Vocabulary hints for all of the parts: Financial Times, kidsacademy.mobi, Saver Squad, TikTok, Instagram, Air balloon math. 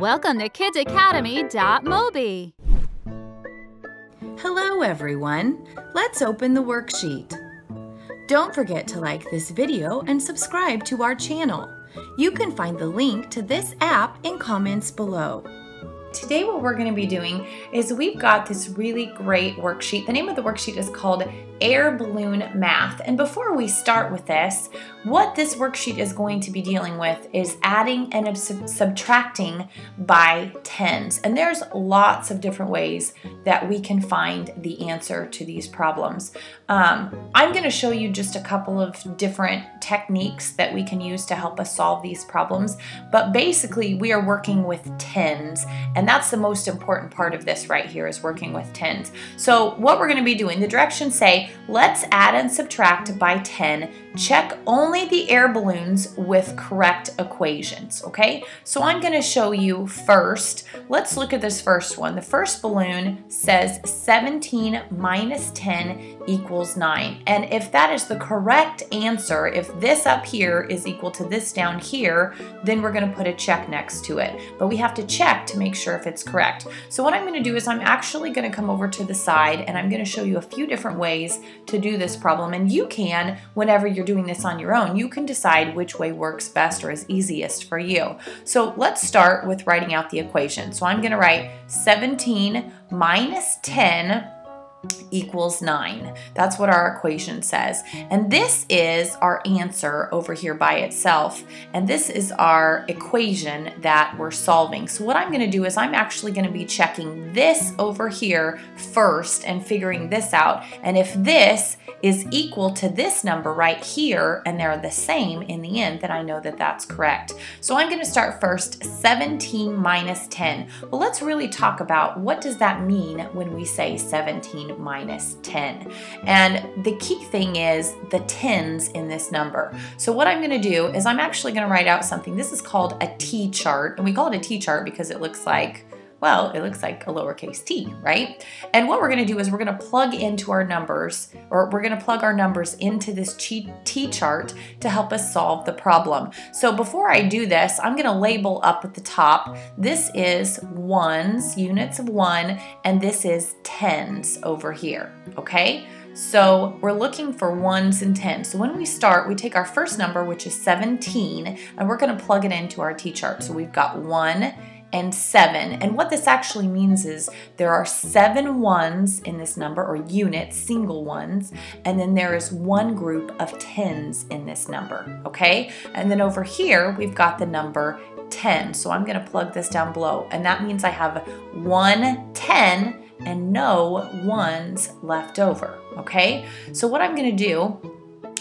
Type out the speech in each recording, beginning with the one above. Welcome to kidsacademy.mobi. Hello everyone, let's open the worksheet. Don't forget to like this video and subscribe to our channel. You can find the link to this app in comments below. Today what we're going to be doing is we've got this really great worksheet. The name of the worksheet is called Air Balloon Math. And before we start with this, what this worksheet is going to be dealing with is adding and subtracting by tens. And there's lots of different ways that we can find the answer to these problems. I'm going to show you just a couple of different techniques that we can use to help us solve these problems. But basically we are working with tens, and that's the most important part of this right here, is working with tens. So what we're going to be doing, the directions say, let's add and subtract by 10. Check only the air balloons with correct equations, okay? So I'm going to show you first. Let's look at this first one. The first balloon says 17 minus 10 equals 9. And if that is the correct answer, if this up here is equal to this down here, then we're going to put a check next to it. But we have to check to make sure if it's correct. So what I'm going to do is I'm actually going to come over to the side and I'm going to show you a few different ways to do this problem. And you can, whenever you're doing this on your own, you can decide which way works best or is easiest for you. So let's start with writing out the equation. So I'm going to write 17 minus 10 equals 9. That's what our equation says. And this is our answer over here by itself. And this is our equation that we're solving. So what I'm going to do is I'm actually going to be checking this over here first and figuring this out. And if this is equal to this number right here, and they're the same in the end, then I know that that's correct. So I'm going to start first, 17 minus 10. Well, let's really talk about what does that mean when we say 17 minus 10. And the key thing is the tens in this number. So what I'm going to do is I'm actually going to write out something. This is called a T-chart, and we call it a T-chart because it looks like, well, it looks like a lowercase t, right? And what we're going to do is we're going to plug into our numbers, or we're going to plug our numbers into this t-chart to help us solve the problem. So before I do this, I'm going to label up at the top. This is ones, units of one, and this is tens over here, okay? So we're looking for ones and tens. So when we start, we take our first number, which is 17, and we're going to plug it into our t-chart. So we've got 1 and 7. And what this actually means is there are 7 ones in this number, or units, single ones, and then there is one group of tens in this number, okay? And then over here, we've got the number 10. So I'm going to plug this down below, and that means I have 1 10 and no ones left over, okay? So what I'm going to do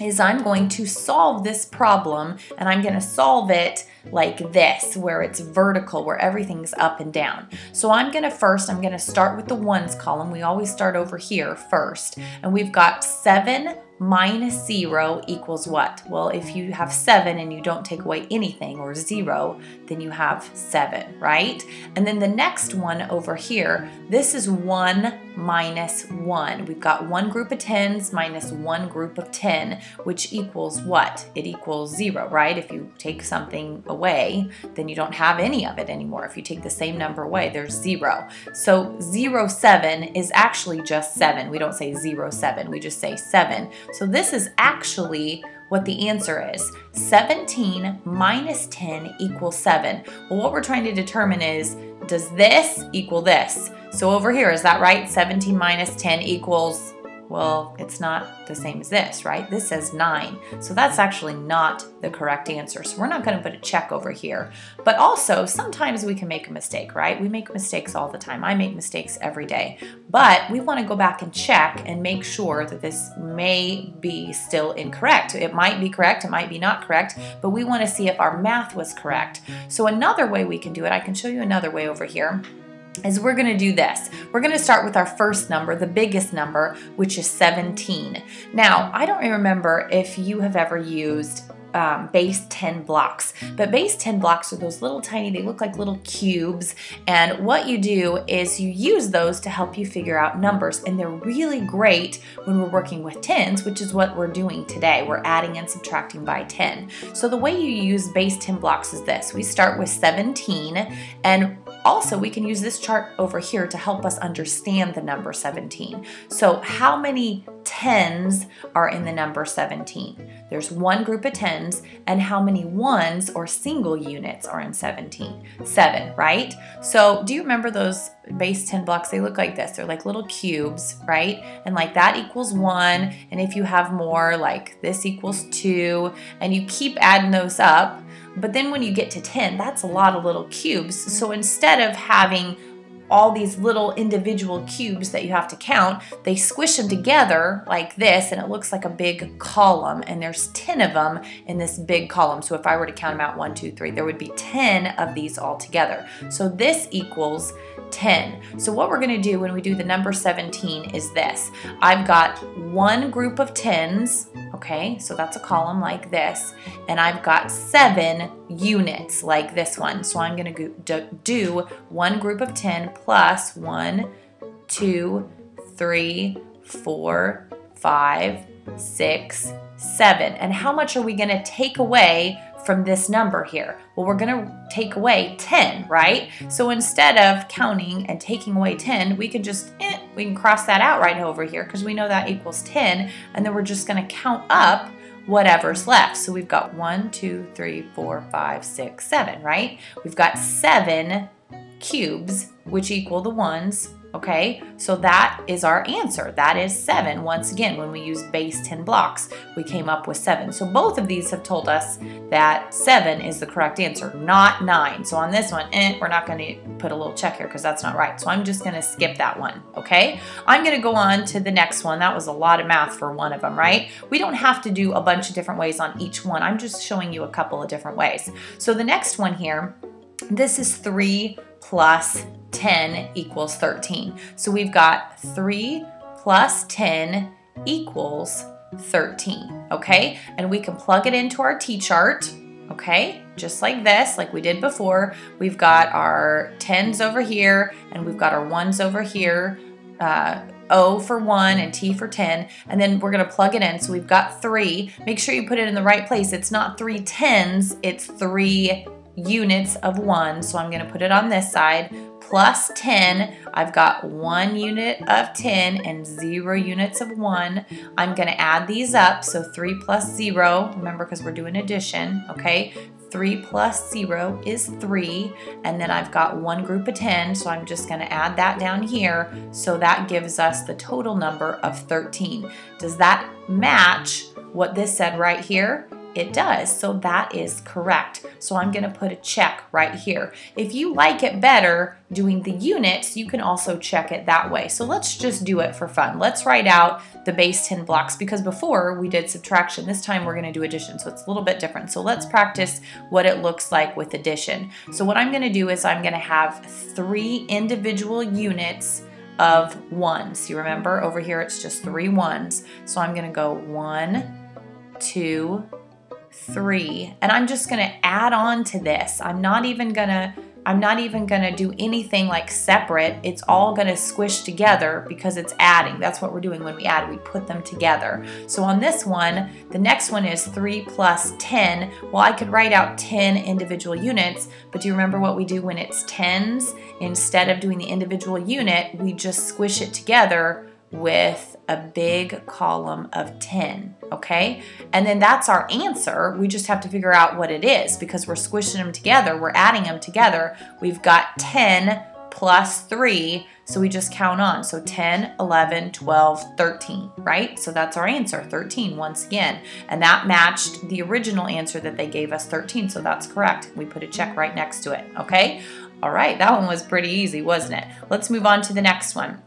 is I'm going to solve this problem, and I'm going to solve it like this, where it's vertical, where everything's up and down. So I'm going to start with the ones column. We always start over here first, and we've got 7 minus 0 equals what? Well, if you have 7 and you don't take away anything, or 0, then you have 7, right? And then the next one over here, this is 1 minus 1. We've got one group of tens minus one group of 10, which equals what? It equals 0, right? If you take something away, then you don't have any of it anymore. If you take the same number away, there's 0. So 0, 7 is actually just 7. We don't say 0, 7. We just say 7. So this is actually what the answer is. 17 minus 10 equals 7. Well, what we're trying to determine is, does this equal this? So over here, is that right? 17 minus 10 equals, well, it's not the same as this, right? This says 9. So that's actually not the correct answer. So we're not going to put a check over here. But also, sometimes we can make a mistake, right? We make mistakes all the time. I make mistakes every day. But we want to go back and check and make sure that this may be still incorrect. It might be correct, it might be not correct, but we want to see if our math was correct. So another way we can do it, I can show you another way over here, is we're going to do this. We're going to start with our first number, the biggest number, which is 17. Now, I don't remember if you have ever used base 10 blocks. But base 10 blocks are those little tiny, they look like little cubes, and what you do is you use those to help you figure out numbers, and they're really great when we're working with tens, which is what we're doing today. We're adding and subtracting by 10. So the way you use base 10 blocks is this. We start with 17, and also we can use this chart over here to help us understand the number 17. So how many tens are in the number 17? There's one group of tens, and how many ones or single units are in 17? 7, right? So do you remember those base 10 blocks? They look like this. They're like little cubes, right? And like that equals 1, and if you have more, like this equals 2, and you keep adding those up. But then when you get to 10, that's a lot of little cubes. So instead of having all these little individual cubes that you have to count, they squish them together like this, and it looks like a big column, and there's 10 of them in this big column. So if I were to count them out, 1, 2, 3, there would be 10 of these all together. So this equals 10. So what we're gonna do when we do the number 17 is this. I've got one group of tens, okay, so that's a column like this, and I've got 7 units like this one. So I'm gonna do one group of 10 plus 1, 2, 3, 4, 5, 6, 7. And how much are we gonna take away from this number here? Well, we're gonna take away 10, right? So instead of counting and taking away 10, we can just, we can cross that out right over here because we know that equals 10, and then we're just gonna count up whatever's left. So we've got 1, 2, 3, 4, 5, 6, 7, right? We've got 7 cubes, which equal the ones, okay? So that is our answer. That is 7. Once again, when we used base 10 blocks, we came up with 7. So both of these have told us that 7 is the correct answer, not 9. So on this one, we're not gonna put a little check here because that's not right. So I'm just gonna skip that one, okay? I'm gonna go on to the next one. That was a lot of math for one of them, right? We don't have to do a bunch of different ways on each one. I'm just showing you a couple of different ways. So the next one here, this is 3 plus 10 equals 13. So we've got 3 plus 10 equals 13, okay? And we can plug it into our t-chart, okay? Just like this, like we did before. We've got our tens over here, and we've got our ones over here, O for 1 and T for 10, and then we're gonna plug it in. So we've got 3. Make sure you put it in the right place. It's not 3 tens, it's 3 units of 1, so I'm going to put it on this side, plus 10, I've got 1 unit of 10 and 0 units of 1. I'm going to add these up, so 3 plus 0, remember because we're doing addition, okay, 3 plus 0 is 3, and then I've got one group of 10, so I'm just going to add that down here, so that gives us the total number of 13. Does that match what this said right here? It does, so that is correct. So I'm gonna put a check right here. If you like it better doing the units, you can also check it that way. So let's just do it for fun. Let's write out the base 10 blocks, because before we did subtraction, this time we're gonna do addition, so it's a little bit different. So let's practice what it looks like with addition. So what I'm gonna do is I'm gonna have 3 individual units of ones. You remember over here it's just 3 ones. So I'm gonna go 1, 2, 3, and I'm just gonna add on to this. I'm not even gonna do anything like separate. It's all gonna squish together because it's adding. That's what we're doing when we add, we put them together. So on this one, the next one is 3 plus 10. Well, I could write out 10 individual units, but do you remember what we do when it's tens? Instead of doing the individual unit, we just squish it together with a big column of 10, okay? And then that's our answer. We just have to figure out what it is because we're squishing them together, we're adding them together. We've got 10 plus 3, so we just count on. So 10, 11, 12, 13, right? So that's our answer, 13 once again. And that matched the original answer that they gave us, 13, so that's correct. We put a check right next to it, okay? All right, that one was pretty easy, wasn't it? Let's move on to the next one.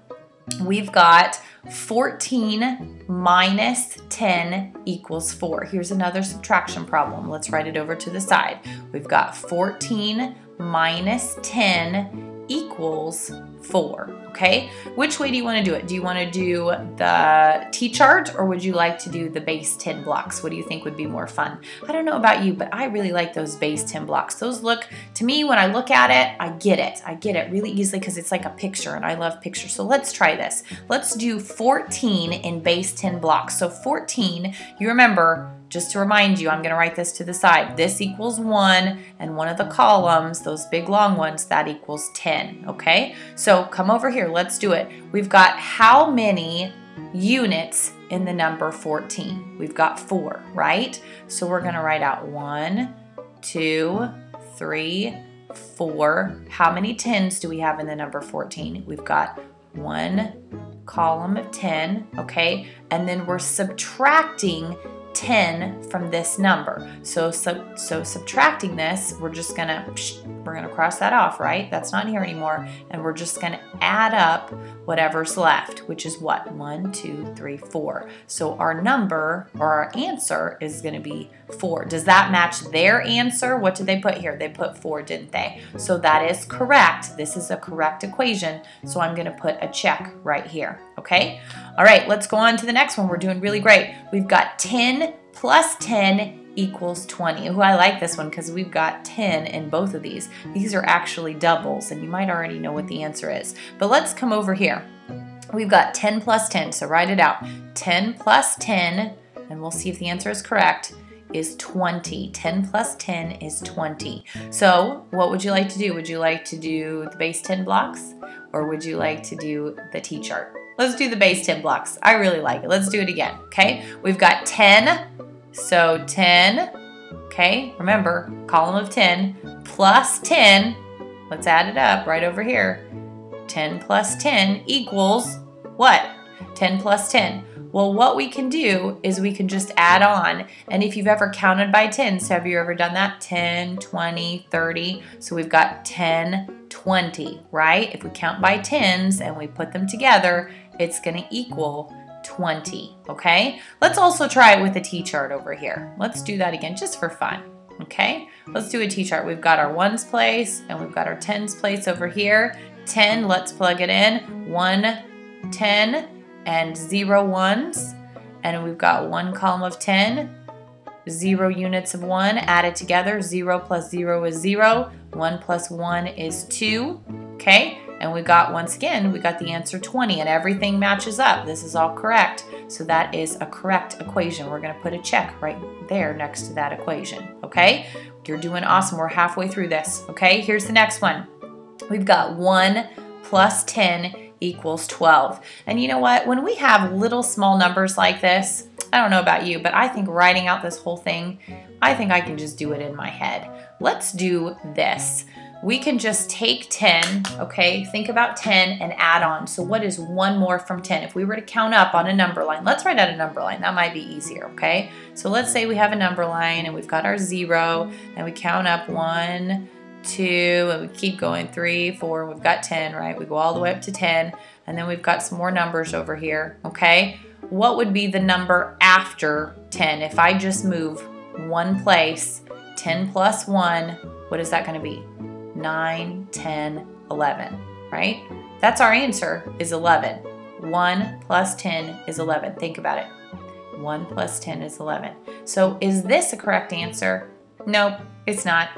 We've got 14 minus 10 equals 4. Here's another subtraction problem. Let's write it over to the side. We've got 14 minus 10 equals 4, okay? Which way do you want to do it? Do you want to do the T-chart, or would you like to do the base 10 blocks? What do you think would be more fun? I don't know about you, but I really like those base 10 blocks. Those look, to me, when I look at it, I get it really easily because it's like a picture, and I love pictures. So let's try this. Let's do 14 in base 10 blocks. So 14, you remember, just to remind you, I'm going to write this to the side. This equals 1, and one of the columns, those big long ones, that equals 10, okay? So come over here. Let's do it. We've got how many units in the number 14? We've got 4, right? So we're going to write out 1, 2, 3, 4. How many 10s do we have in the number 14? We've got 1 column of 10, okay? And then we're subtracting 10 from this number. So subtracting this, we're gonna cross that off, right? That's not here anymore, and we're just gonna add up whatever's left, which is what? 1, 2, 3, 4. So our number, or our answer, is gonna be 4. Does that match their answer? What did they put here? They put 4, didn't they? So that is correct. This is a correct equation, so I'm gonna put a check right here, okay? All right, let's go on to the next one. We're doing really great. We've got 10 plus 10 equals 20. Ooh, I like this one because we've got 10 in both of these. These are actually doubles, and you might already know what the answer is. But let's come over here. We've got 10 plus 10, so write it out. 10 plus 10, and we'll see if the answer is correct, is 20. 10 plus 10 is 20. So what would you like to do? Would you like to do the base 10 blocks, or would you like to do the T-chart? Let's do the base 10 blocks. I really like it. Let's do it again, okay? We've got 10. So 10, okay, remember, column of 10, plus 10, let's add it up right over here. 10 plus 10 equals what? 10 plus 10. Well, what we can do is we can just add on, and if you've ever counted by 10s, have you ever done that? 10, 20, 30, so we've got 10, 20, right? If we count by 10s and we put them together, it's gonna equal 20, okay? Let's also try it with a T-chart over here. Let's do that again just for fun, okay? Let's do a T-chart. We've got our 1's place, and we've got our 10's place over here. 10, let's plug it in. 1, 10, and 0 1's, and we've got 1 column of 10, 0 units of 1 added together. 0 plus 0 is 0. 1 plus 1 is 2, okay? And we got, once again, we got the answer 20, and everything matches up. This is all correct. So that is a correct equation. We're going to put a check right there next to that equation, okay? You're doing awesome. We're halfway through this, okay? Here's the next one. We've got 1 plus 10 equals 12. And you know what? When we have little small numbers like this, I don't know about you, but I think writing out this whole thing, I think I can just do it in my head. Let's do this. We can just take 10, okay, think about 10 and add on. So what is 1 more from 10? If we were to count up on a number line, let's write out a number line. That might be easier, okay? So let's say we have a number line and we've got our 0, and we count up 1, 2, and we keep going, 3, 4, and we've got 10, right? We go all the way up to 10, and then we've got some more numbers over here, okay? What would be the number after 10? If I just move 1 place, 10 plus 1, what is that going to be? 9, 10, 11, right? That's our answer, is 11. 1 plus 10 is 11. Think about it. 1 plus 10 is 11. So is this a correct answer? Nope, it's not.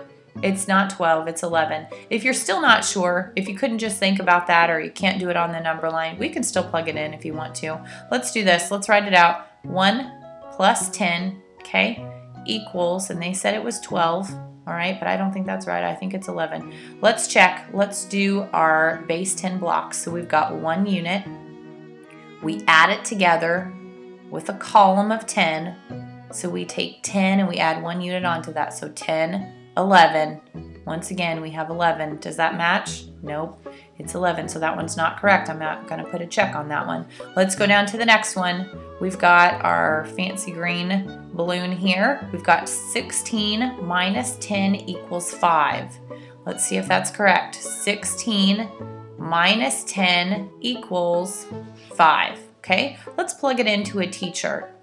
It's not 12, it's 11. If you're still not sure, if you couldn't just think about that, or you can't do it on the number line, we can still plug it in if you want to. Let's do this. Let's write it out. 1 plus 10, okay, equals, and they said it was 12. All right, but I don't think that's right. I think it's 11. Let's check. Let's do our base 10 blocks. So we've got 1 unit. We add it together with a column of 10. So we take 10 and we add 1 unit onto that. So 10, 11. Once again, we have 11. Does that match? Nope. It's 11, so that one's not correct. I'm not going to put a check on that one. Let's go down to the next one. We've got our fancy green balloon here. We've got 16 minus 10 equals 5. Let's see if that's correct. 16 minus 10 equals 5. Okay, let's plug it into a T-chart.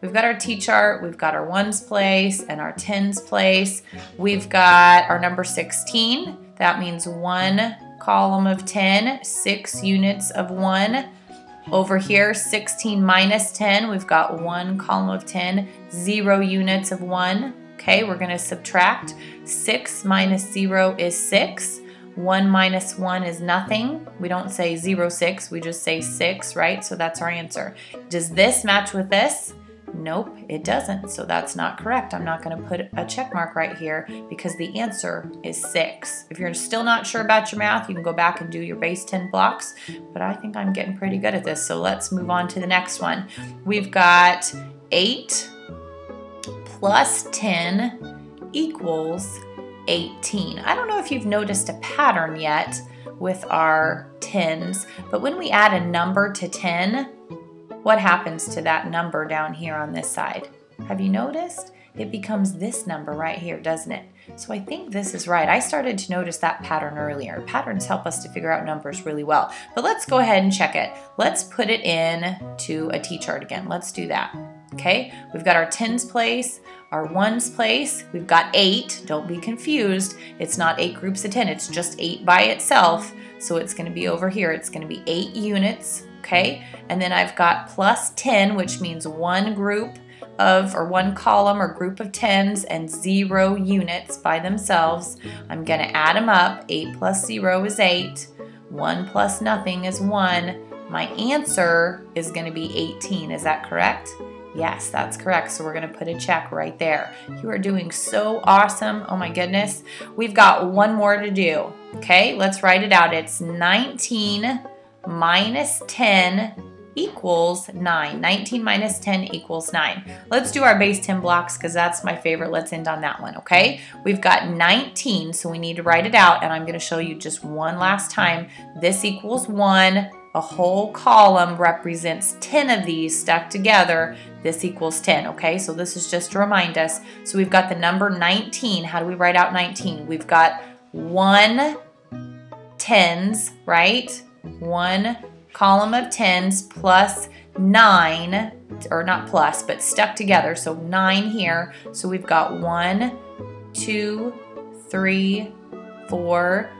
We've got our T-chart, we've got our 1's place and our 10's place. We've got our number 16. That means 1 column of 10, 6 units of 1. Over here, 16 minus 10, we've got 1 column of 10, 0 units of 1. Okay, we're going to subtract. 6 minus 0 is 6. 1 minus 1 is nothing. We don't say 0, 6, we just say 6, right? So that's our answer. Does this match with this? Nope, it doesn't, so that's not correct. I'm not going to put a check mark right here because the answer is 6. If you're still not sure about your math, you can go back and do your base 10 blocks, but I think I'm getting pretty good at this, so let's move on to the next one. We've got 8 plus 10 equals 18. I don't know if you've noticed a pattern yet with our 10s, but when we add a number to 10, what happens to that number down here on this side? Have you noticed? It becomes this number right here, doesn't it? So I think this is right. I started to notice that pattern earlier. Patterns help us to figure out numbers really well. But let's go ahead and check it. Let's put it in to a t-chart again. Let's do that. Okay, we've got our 10s place, our 1s place, we've got 8. Don't be confused. It's not 8 groups of 10. It's just 8 by itself. So it's going to be over here. It's going to be 8 units. Okay, and then I've got plus 10, which means one group of, or one column or group of 10s and 0 units by themselves. I'm going to add them up. 8 plus 0 is 8. 1 plus nothing is 1. My answer is going to be 18. Is that correct? Yes, that's correct. So we're going to put a check right there. You are doing so awesome. Oh my goodness. We've got one more to do. Okay, let's write it out. It's 19 minus 10 equals 9. 19 minus 10 equals 9. Let's do our base 10 blocks because that's my favorite. Let's end on that one, okay? We've got 19, so we need to write it out, and I'm going to show you just one last time. This equals 1. A whole column represents 10 of these stuck together. This equals 10, okay? So this is just to remind us. So we've got the number 19. How do we write out 19? We've got 1 10s, right? 1 column of 10s plus 9, or not plus, but stuck together, so 9 here. So we've got 1 2 3 4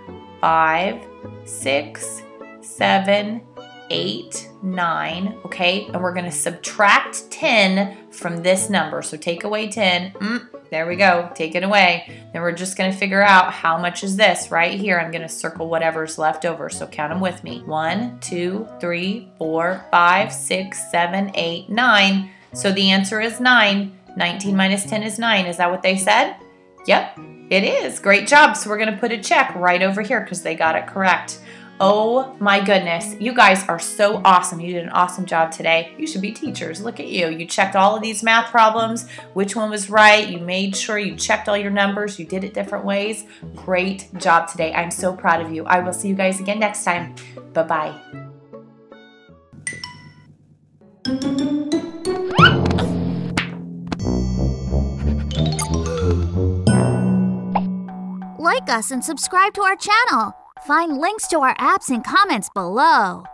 5 6 7 8 9, okay, and we're going to subtract 10 from this number. So take away 10. There we go, take it away. Then we're just going to figure out how much is this right here. I'm going to circle whatever's left over, so count them with me. 1 2 3 4 5 6 7 8 9. So the answer is 9. 19 minus 10 is 9. Is that what they said? Yep, it is. Great job. So we're going to put a check right over here because they got it correct. Oh my goodness, you guys are so awesome. You did an awesome job today. You should be teachers. Look at you. You checked all of these math problems, which one was right. You made sure you checked all your numbers. You did it different ways. Great job today. I'm so proud of you. I will see you guys again next time. Bye-bye. Like us and subscribe to our channel. Find links to our apps and comments below.